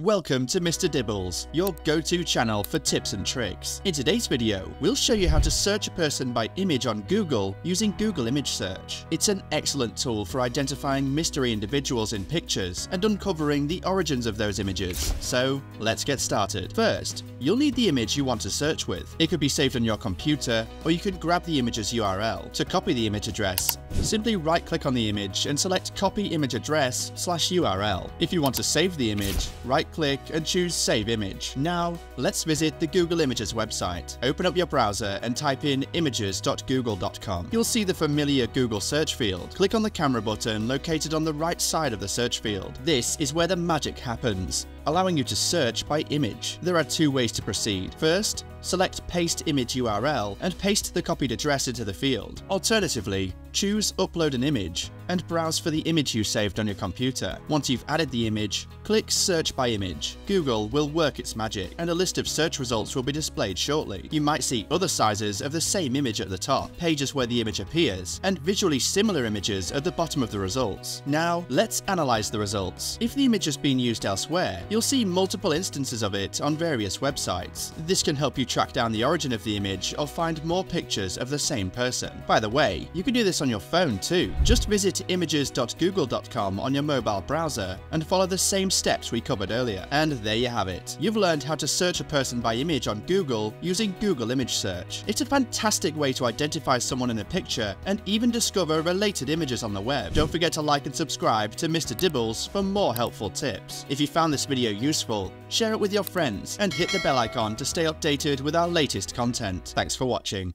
Welcome to Mr. Dibbles, your go-to channel for tips and tricks. In today's video, we'll show you how to search a person by image on Google using Google Image Search. It's an excellent tool for identifying mystery individuals in pictures and uncovering the origins of those images. So, let's get started. First, you'll need the image you want to search with. It could be saved on your computer, or you can grab the image's URL. To copy the image address, simply right-click on the image and select Copy Image Address /URL. If you want to save the image, right-click and choose Save Image. Now, let's visit the Google Images website. Open up your browser and type in images.google.com. You'll see the familiar Google search field. Click on the camera button located on the right side of the search field. This is where the magic happens, allowing you to search by image. There are two ways to proceed. First, select Paste Image URL and paste the copied address into the field. Alternatively, choose Upload an Image and browse for the image you saved on your computer. Once you've added the image, click Search by Image. Google will work its magic, and a list of search results will be displayed shortly. You might see other sizes of the same image at the top, pages where the image appears, and visually similar images at the bottom of the results. Now, let's analyze the results. If the image has been used elsewhere, you'll see multiple instances of it on various websites. This can help you track down the origin of the image or find more pictures of the same person. By the way, you can do this on your phone too. Just visit images.google.com on your mobile browser and follow the same steps we covered earlier. And there you have it. You've learned how to search a person by image on Google using Google Image Search. It's a fantastic way to identify someone in a picture and even discover related images on the web. Don't forget to like and subscribe to Mr. Dibbles for more helpful tips. If you found this video useful, share it with your friends and hit the bell icon to stay updated with our latest content. Thanks for watching.